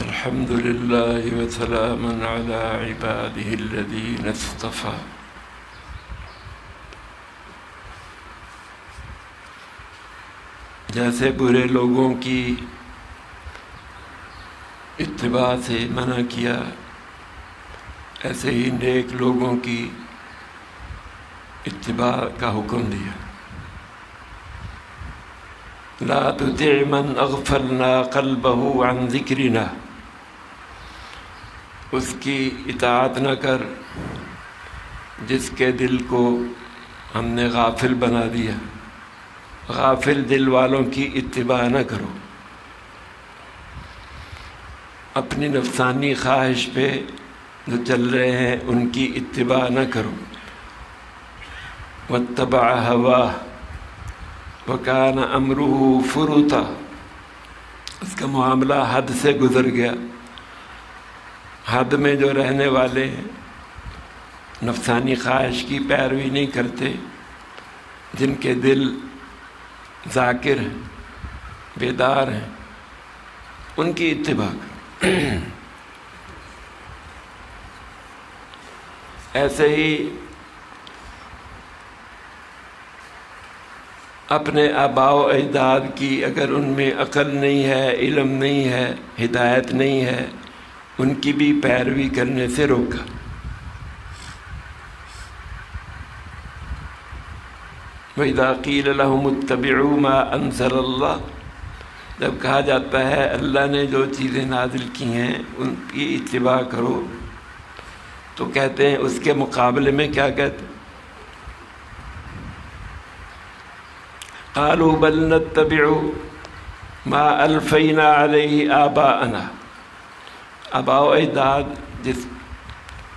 الحمد لله وسلاما على عباده الذين اصطفى. جیسے برے لوگوں کی اتباع سے منع کیا، ایسے ہی نیک لوگوں کی اتباع کا حکم دیا. لا تطع من اغفلنا قلبه عن ذکرنا، اس کی اطاعت نہ کر جس کے دل کو ہم نے غافل بنا دیا. غافل دل والوں کی اتباع نہ کرو، اپنی نفسانی خواہش پہ جو چل رہے ہیں ان کی اتباع نہ کرو. واتبع هواه وكان امره فرطا، اس کا معاملہ حد سے گزر گیا. حد میں جو رہنے والے نفسانی خواہش کی پیروی نہیں کرتے، جن کے دل ذاکر ہیں، بیدار ہیں، ان کی اتباع کرو. ایسے ہی اپنے آباء و اجداد کی اگر ان میں عقل نہیں ہے، علم نہیں ہے، ہدایت نہیں ہے، ان کی بھی پیروی کرنے سے روکا. وَإِذَا قِيلَ لَهُمُ اتَّبِعُوا مَا أَنزَلَ اللَّهُ، جب کہا جاتا ہے اللہ نے جو چیزیں نازل کی ہیں ان کی اتباع کرو، تو کہتے ہیں اس کے مقابلے میں کیا کہتے ہیں؟ قالوا بل نتبع ما الفینا علیہ آباءنا، آباء و اجداد جس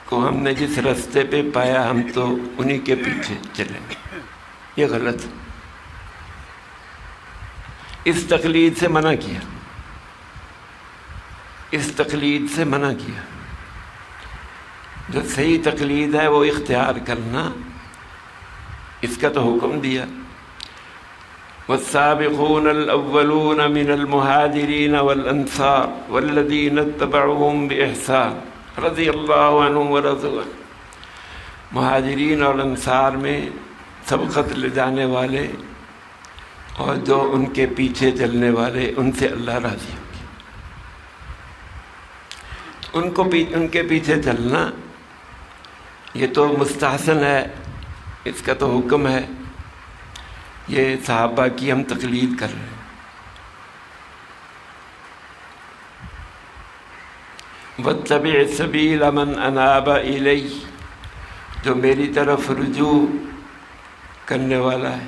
کو ہم نے جس رستے پہ پایا ہم تو انہی کے پیچھے چلیں. یہ غلط، اس تقلید سے منع کیا، اس تقلید سے منع کیا. جو صحیح تقلید ہے وہ اختیار کرنا، اس کا تو حکم دیا. والسابقون الأولون من المهاجرين والأنصار والذين اتبعوهم بإحسان رضي الله عنهم ورضوا عنه. مہاجرین اور انصار میں سبقت لے جانے والے اور جو ان کے پیچھے چلنے والے، ان سے اللہ راضی ہوگی. ان کے پیچھے چلنا یہ تو مستحسن ہے، اس کا تو حکم ہے. یہ صحابہ کی ہم تقلید کر رہے ہیں. واتبع سبیل من اناب الی، جو میری طرف رجوع کرنے والا ہے،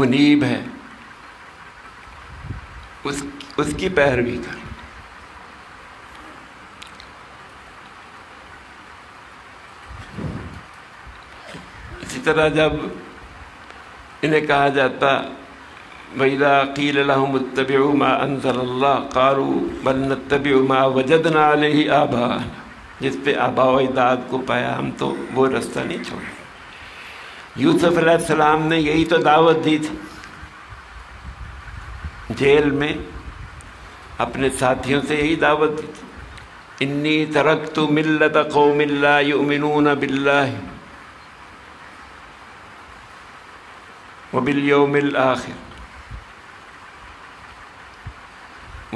منیب ہے، اس کی پیروی کر. اسی طرح جب انہیں کہا جاتا وَإِذَا قِيلَ لَهُمُ اتَّبِعُوا مَا أَنزَلَ اللَّهُ قَالُوا بَلْ نَتَّبِعُ مَا وَجَدْنَا عَلَيْهِ آبَاءَنَا، جس پہ آباء و اجداد کو پایا ہم تو وہ رستہ نہیں چھوڑا. یوسف علیہ السلام نے یہی تو دعوت دی تھی، جیل میں اپنے ساتھیوں سے یہی دعوت دی تھی. إِنِّي تَرَكْتُ مِلَّةَ قَوْمٍ لَا يُؤْمِنُونَ بِاللَّهِ وبالیوم الآخر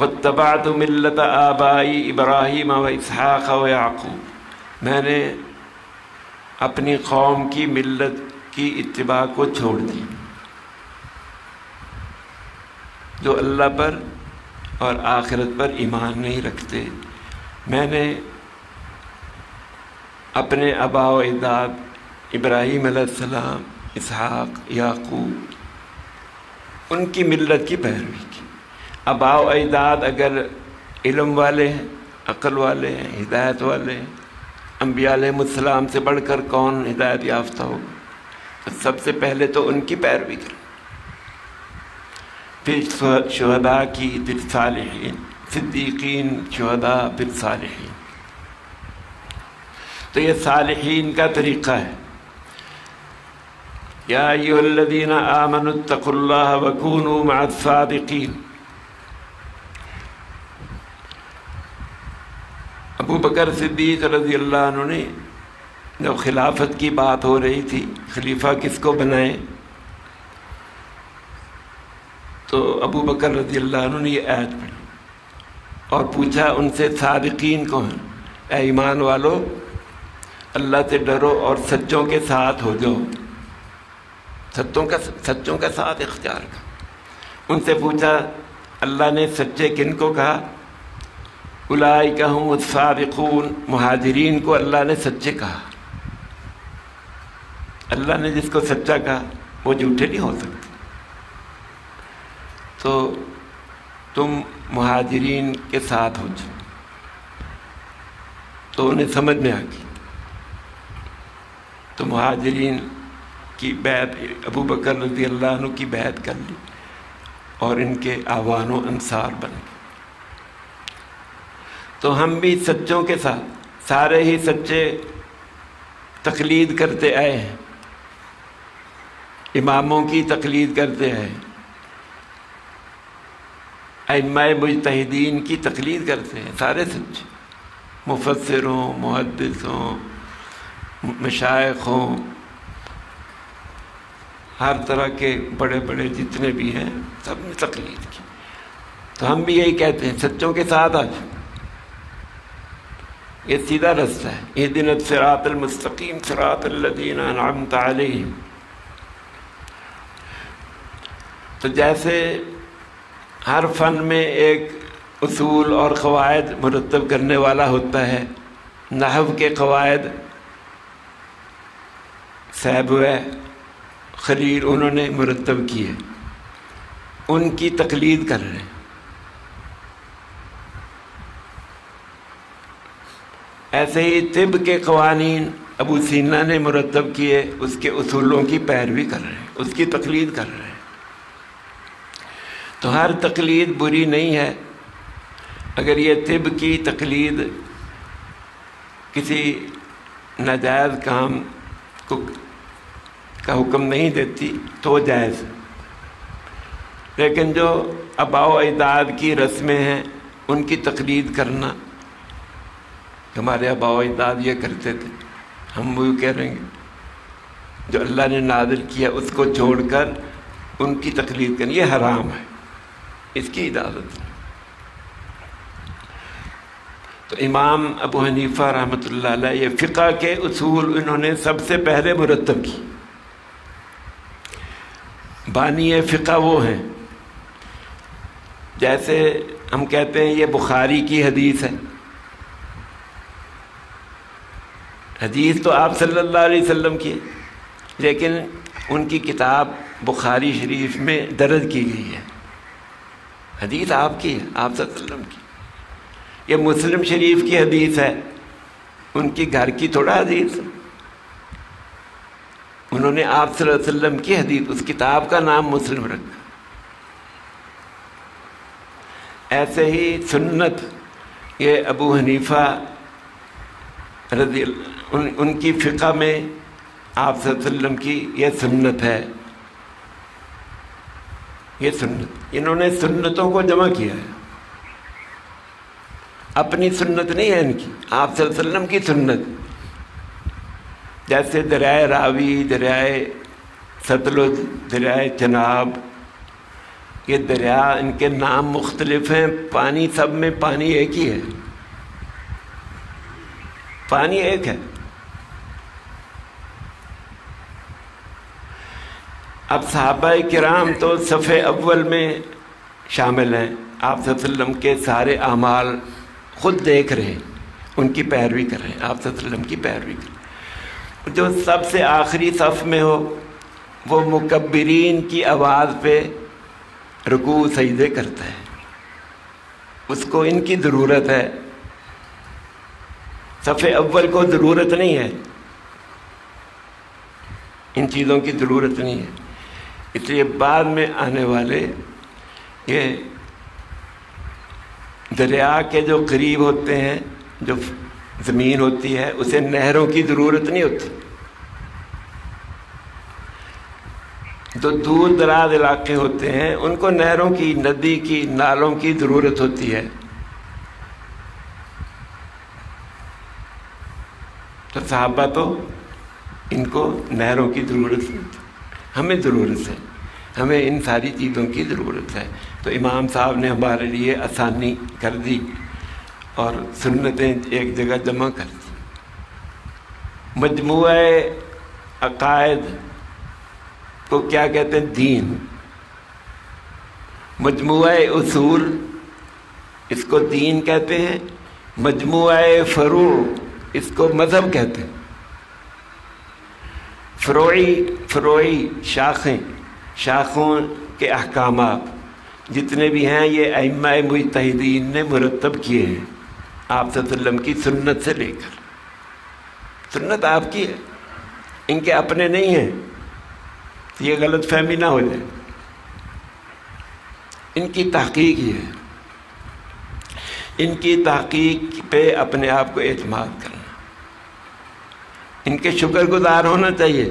واتبعت ملت آبائی ابراہیم و اسحاق و یعقوب. میں نے اپنی قوم کی ملت کی اتباع کو چھوڑ دی، جو اللہ پر اور آخرت پر ایمان نہیں رکھتے. میں نے اپنے آباء و اجداد ابراہیم علیہ السلام، اسحاق، یعقوب، ان کی ملت کی پیروی کی. آباء و اجداد اگر علم والے ہیں، عقل والے ہیں، ہدایت والے ہیں، انبیاء علیہ السلام سے بڑھ کر کون ہدایت یافتہ ہوگا؟ تو سب سے پہلے تو ان کی پیروی کریں، پھر شہداء کی، پھر صالحین، صدیقین، شہداء، پھر صالحین. تو یہ صالحین کا طریقہ ہے. یا ایہا الذین آمنوا اتقوا اللہ وکونوا مع الصادقین. ابو بکر صدیق رضی اللہ عنہ نے جب خلافت کی بات ہو رہی تھی، خلیفہ کس کو بنائیں، تو ابو بکر رضی اللہ عنہ نے یہ آیت پڑھی اور پوچھا ان سے صادقین کو ہیں، اے ایمان والو اللہ سے ڈرو اور سچوں کے ساتھ ہو جاؤ، سچوں کا ساتھ اختیار کرو۔ ان سے پوچھا اللہ نے سچے کن کو کہا، اولئک ہم الصادقون، مہاجرین کو اللہ نے سچے کہا۔ اللہ نے جس کو سچا کہا وہ جھوٹے نہیں ہو سکتے، تو تم مہاجرین کے ساتھ ہو جاؤ۔ تو انہیں سمجھ میں آ گئی، تو مہاجرین کی بیعت، ابو بکر رضی اللہ عنہ کی بیعت کر لی اور ان کے اعوان و انصار بن گئے۔ تو ہم بھی سچوں کے ساتھ، سارے ہی سچے تقلید کرتے آئے ہیں، اماموں کی تقلید کرتے آئے، ائمہ مجتہدین کی تقلید کرتے ہیں، سارے سچے، مفسر ہوں، محدث ہوں، مشائخ ہوں، ہر طرح کے بڑے بڑے جتنے بھی ہیں سب نے تقلید کی۔ تو ہم بھی یہی کہتے ہیں سچوں کے ساتھ آ جاؤ، یہ سیدھا رستہ ہے، اہدنا الصراط المستقیم صراط الذین انعمت علیہم۔ تو جیسے ہر فن میں ایک اصول اور قواعد مرتب کرنے والا ہوتا ہے، نحو کے قواعد صاحب خلیل انہوں نے مرتب کیے، ان کی تقلید کر رہے ہیں۔ ایسے ہی طب کے قوانین ابو سینا نے مرتب کیے، اس کے اصولوں کی پیروی کر رہے ہیں، اس کی تقلید کر رہے ہیں۔ تو ہر تقلید بری نہیں ہے، اگر یہ طب کی تقلید کسی ناجائز کام کو کا حکم نہیں دیتی تو جائز، لیکن جو آباء و اجداد کی رسمیں ہیں ان کی تقلید کرنا، ہمارے آباء و اجداد یہ کرتے تھے، ہم وہ کہہ رہے ہیں جو اللہ نے نازل کیا اس کو چھوڑ کر ان کی تقلید کرنی یہ حرام ہے، اس کی اجازت نہیں۔ تو امام ابو حنیفہ رحمۃ اللہ علیہ یہ فقہ کے اصول انہوں نے سب سے پہلے مرتب کی، بانی فقہ وہ ہیں۔ جیسے ہم کہتے ہیں یہ بخاری کی حدیث ہے، حدیث تو آپ صلی اللہ علیہ وسلم کی ہے، لیکن ان کی کتاب بخاری شریف میں درج کی گئی ہے، حدیث آپ کی ہے، آپ صلی اللہ علیہ وسلم کی۔ یہ مسلم شریف کی حدیث ہے، ان کی گھر کی تھوڑا حدیث، انہوں نے آپ صلی اللہ علیہ وسلم کی حدیث، اس کتاب کا نام مسلم رکھا۔ ایسے ہی سنت، یہ ابو حنیفہ رضی اللہ ان کی فقہ میں آپ صلی اللہ علیہ وسلم کی یہ سنت ہے، یہ سنت، انہوں نے سنتوں کو جمع کیا ہے، اپنی سنت نہیں ہے ان کی، آپ صلی اللہ علیہ وسلم کی سنت۔ جیسے دریائے راوی، دریائے ستلج، دریائے چناب، یہ دریا ان کے نام مختلف ہیں، پانی سب میں پانی ایک ہی ہے، پانی ایک ہے۔ اب صحابہ کرام تو صفحہ اول میں شامل ہیں، آپ صلی اللہ علیہ وسلم کے سارے اعمال خود دیکھ رہے ہیں، ان کی پیروی کر رہے ہیں، آپ صلی اللہ علیہ وسلم کی پیروی کر رہے ہیں۔ جو سب سے آخری صف میں ہو وہ مکبرین کی آواز پہ رکوع سجدے کرتا ہے، اس کو ان کی ضرورت ہے، صفحہ اول کو ضرورت نہیں ہے، ان چیزوں کی ضرورت نہیں ہے، اس لیے بعد میں آنے والے یہ دریا کے جو قریب ہوتے ہیں، جو زمین ہوتی ہے اسے نہروں کی ضرورت نہیں ہوتی، جو دور دراز علاقے ہوتے ہیں ان کو نہروں کی، ندی کی، نالوں کی ضرورت ہوتی ہے۔ تو صحابہ تو ان کو نہروں کی ضرورت ہے، ہمیں ضرورت ہے، ہمیں ان ساری چیزوں کی ضرورت ہے. تو امام صاحب نے ہمارے لیے آسانی کر دی اور سنتیں ایک جگہ جمع کر دی. مجموعہ عقائد کو کیا کہتے ہیں؟ دین. مجموعہ اصول اس کو دین کہتے ہیں، مجموعہ فروع اس کو مذہب کہتے ہیں. فروعی شاخیں، شاخوں کے احکامات جتنے بھی ہیں یہ ائمہ مجتہدین نے مرتب کیے ہیں آپ صلی اللہ علیہ وسلم کی سنت سے لے کر. سنت آپ کی ہے، ان کے اپنے نہیں ہیں، یہ غلط فہمی نہ ہو جائے. ان کی تحقیق یہ ہے، ان کی تحقیق پہ اپنے آپ کو اعتماد کرنا، ان کے شکر گزار ہونا چاہیے،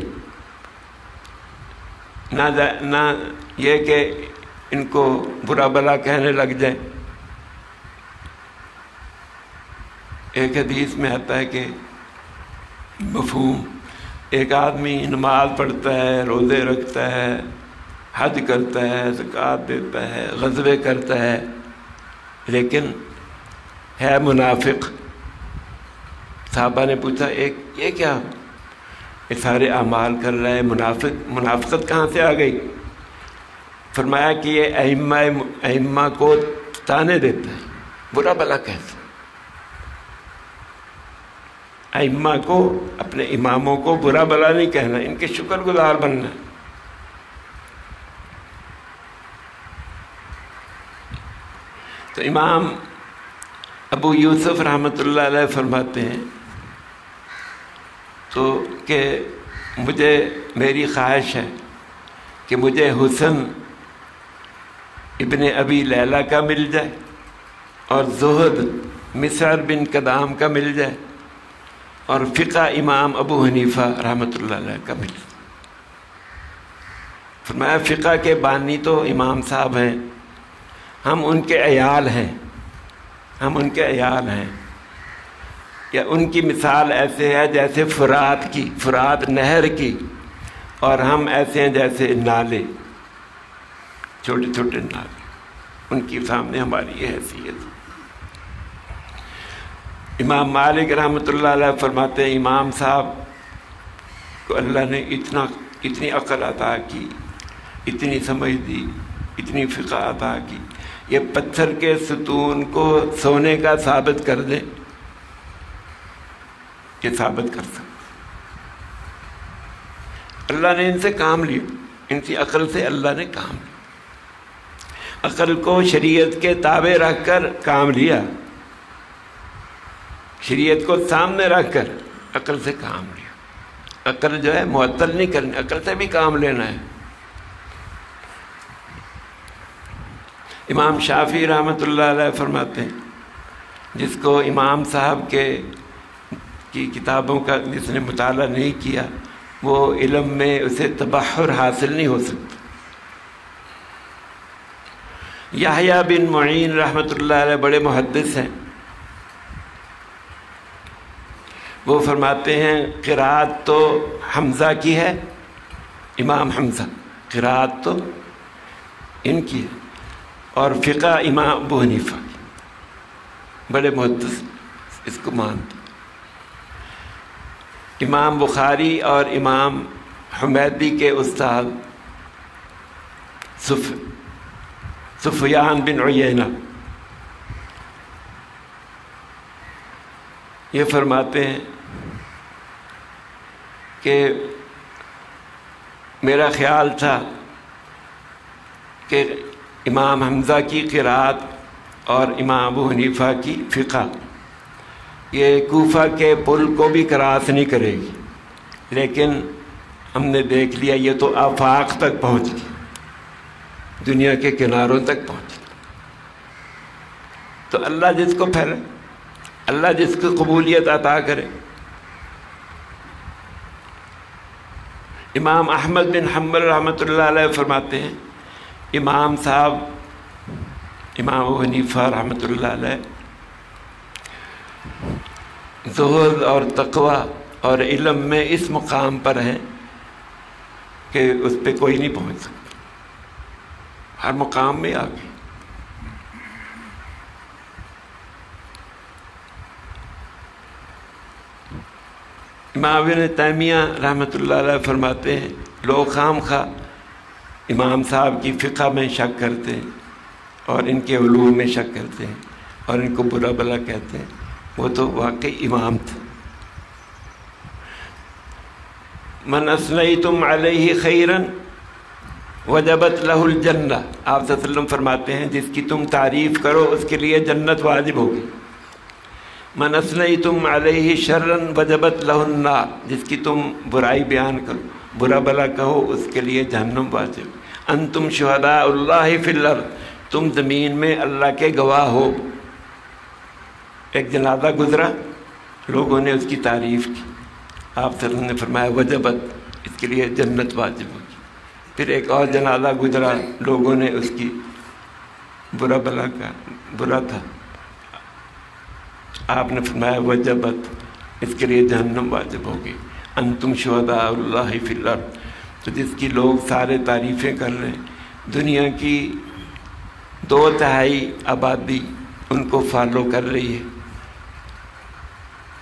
نہ یہ کہ ان کو برا بھلا کہنے لگ جائیں. ایک حدیث میں آتا ہے کہ مفہوم ایک آدمی نماز پڑھتا ہے، روزے رکھتا ہے، حج کرتا ہے، زکوٰۃ دیتا ہے، غزوے کرتا ہے، لیکن ہے منافق. صحابہ نے پوچھا ایک یہ کیا یہ سارے اعمال کر رہا ہے، منافقت کہاں سے آ گئی؟ فرمایا کہ یہ ائمہ کو تانے دیتا ہے، برا بھلا کہتا ہے. ائمہ کو، اپنے اماموں کو برا بھلا نہیں کہنا، ان کے شکر گزار بننا. تو امام ابو یوسف رحمۃ اللہ علیہ فرماتے ہیں تو کہ مجھے میری خواہش ہے کہ مجھے حسن ابن ابی لیلہ کا مل جائے اور زہد مسعر بن قدام کا مل جائے اور فقہ امام ابو حنیفہ رحمۃ اللہ علیہ کا مل جائے. فرمایا فقہ کے بانی تو امام صاحب ہیں، ہم ان کے عیال ہیں، ہم ان کے عیال ہیں. یا ان کی مثال ایسے ہے جیسے فرات کی، فرات نہر کی، اور ہم ایسے ہیں جیسے نالے، چھوٹے چھوٹے نالے. ان کے سامنے ہماری یہ حیثیت. امام مالک رحمۃ اللہ علیہ فرماتے ہیں امام صاحب کو اللہ نے اتنی عقل عطا کی، اتنی سمجھ دی، اتنی فقہ عطا کی، یہ پتھر کے ستون کو سونے کا ثابت کر دیں، یہ ثابت کر سکتے. اللہ نے ان سے کام لیا، ان کی عقل سے اللہ نے کام لیا، عقل کو شریعت کے تابع رکھ کر کام لیا، شریعت کو سامنے رکھ کر عقل سے کام لیا. عقل جو ہے معطل نہیں کرنی، عقل سے بھی کام لینا ہے. امام شافعی رحمۃ اللہ علیہ فرماتے ہیں جس کو امام صاحب کی کتابوں کا جس نے مطالعہ نہیں کیا وہ علم میں اسے تبحر حاصل نہیں ہو سکتا. یحییٰ بن معین رحمۃ اللہ علیہ بڑے محدث ہیں، وہ فرماتے ہیں قراءت تو حمزہ کی ہے، امام حمزہ، قراءت تو ان کی ہے، اور فقہ امام ابو حنیفہ، بڑے محدث اس کو مانتے. امام بخاری اور امام حمیدی کے استاد سفیان بن عیینہ یہ فرماتے ہیں کہ میرا خیال تھا کہ امام حمزہ کی قراءت اور امام ابو حنیفہ کی فقہ یہ کوفہ کے پل کو بھی کراس نہیں کرے گی، لیکن ہم نے دیکھ لیا یہ تو آفاق تک پہنچ گئی، دنیا کے کناروں تک پہنچ گئی. تو اللہ جس کو پھیلے، اللہ جس کو قبولیت عطا کرے. امام احمد بن حنبل رحمۃ اللہ علیہ فرماتے ہیں امام صاحب امام ابو حنیفہ رحمۃ اللہ علیہ زہد اور تقویٰ اور علم میں اس مقام پر ہیں کہ اس پہ کوئی نہیں پہنچ سکتا، ہر مقام میں آگے. امام ابن تیمیہ رحمۃ اللہ علیہ فرماتے ہیں لوگ خام خواہ امام صاحب کی فقہ میں شک کرتے ہیں اور ان کے علوم میں شک کرتے ہیں اور ان کو برا بھلا کہتے ہیں، وہ تو واقعی امام تھے. من اثنیتم علیہ خیراً وجبت لہ الجنہ، آپ صلی اللہ علیہ وسلم فرماتے ہیں جس کی تم تعریف کرو اس کے لیے جنت واجب ہوگی. من اثنیتم علیہ شراً وجبت لہ النار، جس کی تم برائی بیان کرو، برا بھلا کہو، اس کے لیے جہنم واجب. انتم شہداء اللہ فی الارض، تم زمین میں اللہ کے گواہ ہو. ایک جنازہ گزرا، لوگوں نے اس کی تعریف کی، آپ صلی اللہ علیہ وسلم نے فرمایا وجبت، اس کے لیے جنت واجب ہوگی. پھر ایک اور جنازہ گزرا، لوگوں نے اس کی برا بھلا کا برا تھا، آپ نے فرمایا وجبت، اس کے لیے جہنم واجب ہوگی. انتم شہداء اللہ فی الارض، تو جس کی لوگ سارے تعریفیں کر رہے ہیں، دنیا کی 2/3 آبادی ان کو فالو کر رہی ہے،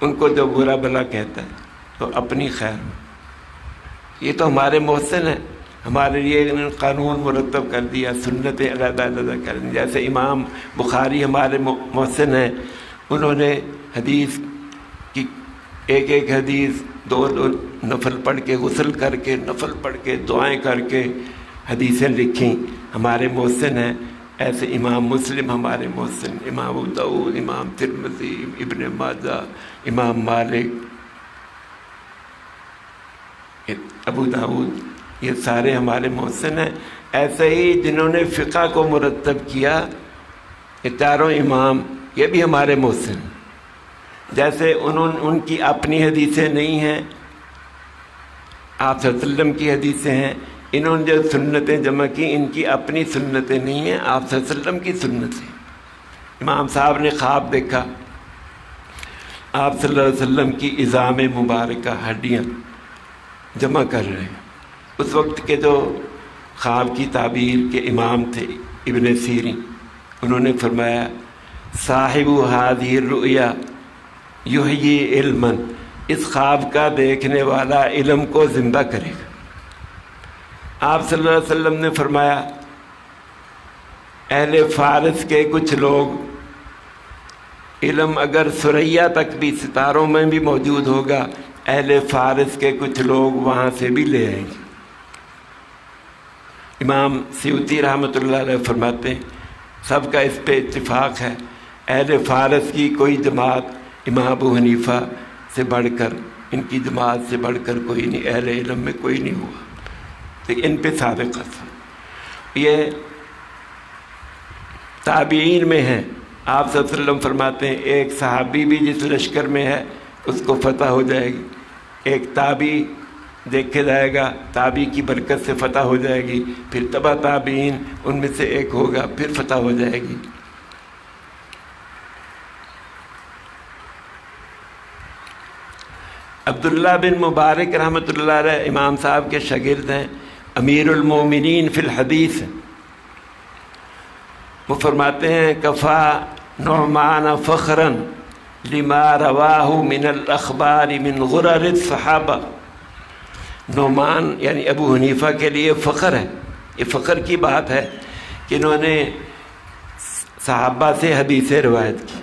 ان کو جو برا بھلا کہتا ہے تو اپنی خیر میں. یہ تو ہمارے محسن ہیں، ہمارے لیے انہوں نے قانون مرتب کر دیا، سنتیں علیحدہ علیحدہ کر دیا. جیسے امام بخاری ہمارے محسن ہیں، انہوں نے حدیث کی ایک حدیث 2 نفل پڑھ کے، غسل کر کے، نفل پڑھ کے، دعائیں کر کے حدیثیں لکھیں، ہمارے محسن ہیں. ایسے امام مسلم ہمارے محسن، امام ابو داؤد، امام ترمذی، ابن ماجہ، امام مالک، ابو داؤد، یہ سارے ہمارے محسن ہیں. ایسے ہی جنہوں نے فقہ کو مرتب کیا، یہ چاروں امام یہ بھی ہمارے محسن. جیسے ان کی اپنی حدیثیں نہیں ہیں، آپ صلی اللہ علیہ وسلم کی حدیثیں ہیں. انہوں نے جو سنتیں جمع کی، ان کی اپنی سنتیں نہیں ہیں، آپ صلی اللہ علیہ وسلم کی سنتیں. امام صاحب نے خواب دیکھا، آپ صلی اللہ علیہ وسلم کی عظام مبارکہ، ہڈیاں جمع کر رہے ہیں. اس وقت کے جو خواب کی تعبیر کے امام تھے ابن سیرین، انہوں نے فرمایا صاحب هذه الرؤیا یحیی علما، اس خواب کا دیکھنے والا علم کو زندہ کرے گا. آپ صلی اللہ علیہ وسلم نے فرمایا اہل فارس کے کچھ لوگ، علم اگر ثریا تک بھی، ستاروں میں بھی موجود ہوگا، اہل فارس کے کچھ لوگ وہاں سے بھی لے آئیں گے. امام سیوطی رحمۃ اللہ علیہ فرماتے ہیں سب کا اس پہ اتفاق ہے، اہل فارس کی کوئی جماعت امام ابو حنیفہ سے بڑھ کر، ان کی جماعت سے بڑھ کر کوئی نہیں، اہل علم میں کوئی نہیں ہوا، ان پہ سابقہ تھا. یہ تابعین میں ہیں. آپ صلی اللہ علیہ وسلم فرماتے ہیں ایک صحابی بھی جس لشکر میں ہے اس کو فتح ہو جائے گی، ایک تابعی دیکھے جائے گا، تابعی کی برکت سے فتح ہو جائے گی، پھر تبع تابعین ان میں سے ایک ہوگا، پھر فتح ہو جائے گی. عبداللہ بن مبارک رحمۃ اللہ علیہ امام صاحب کے شاگرد ہیں، امیر المومنین فی الحدیث. وہ فرماتے ہیں کفا نعمان فخرا لما رواہ من الاخبار من غرر الصحابہ، نعمان یعنی ابو حنیفہ کے لیے فخر ہے، یہ فخر کی بات ہے کہ انہوں نے صحابہ سے حدیثیں روایت کی،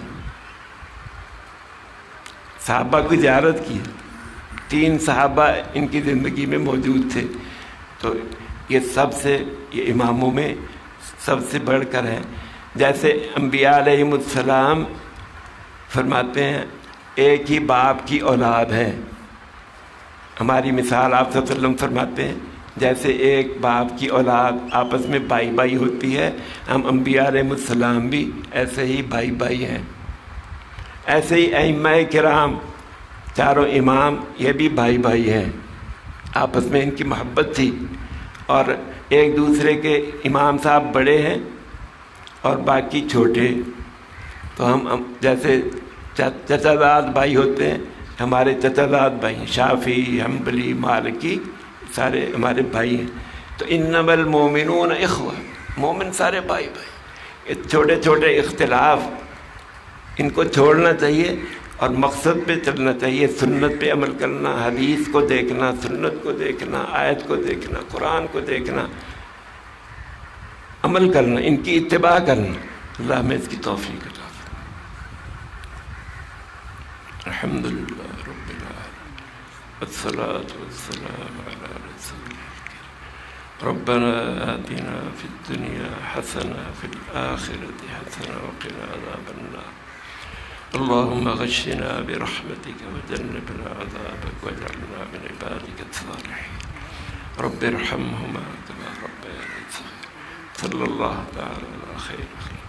صحابہ کی زیارت کی. 3 صحابہ ان کی زندگی میں موجود تھے، تو یہ سب سے، یہ اماموں میں سب سے بڑھ کر ہیں. جیسے انبیاء علیہم السلام فرماتے ہیں ایک ہی باپ کی اولاد ہے، ہماری مثال آپ صلی اللہ علیہ وسلم فرماتے ہیں جیسے ایک باپ کی اولاد آپس میں بھائی بھائی ہوتی ہے، ہم انبیاء علیہم السلام بھی ایسے ہی بھائی بھائی ہیں. ایسے ہی ائمہ کرام، چاروں امام یہ بھی بھائی بھائی ہیں، آپس میں ان کی محبت تھی اور ایک دوسرے کے. امام صاحب بڑے ہیں اور باقی چھوٹے، تو ہم جیسے چچا داد بھائی ہوتے ہیں، ہمارے چچلات بھائی ہیں، شافی، حنبلی، مالکی، سارے ہمارے بھائی ہیں. تو انما المومنون اخوہ، مومن سارے بھائی بھائی. چھوٹے چھوٹے اختلاف ان کو چھوڑنا چاہیے اور مقصد پہ چلنا چاہیے، سنت پہ عمل کرنا، حدیث کو دیکھنا، سنت کو دیکھنا، آیت کو دیکھنا، قرآن کو دیکھنا، عمل کرنا، ان کی اتباع کرنا. اللہ ہمیں اس کی توفیق عطا فرمائے. الحمدللہ رب العالمین، والصلاة والسلام علی رسول اللہ. ربنا آتنا فی الدنیا حسنہ فی الآخرۃ حسنہ وقنا عذاب النار. اللہم غشنا برحمتک وجنبنا عذابک واجعلنا من عبادک الصالحین. رب ارحمہما كما ربیانی صغیرا. صلی اللہ تعالی علی خیر.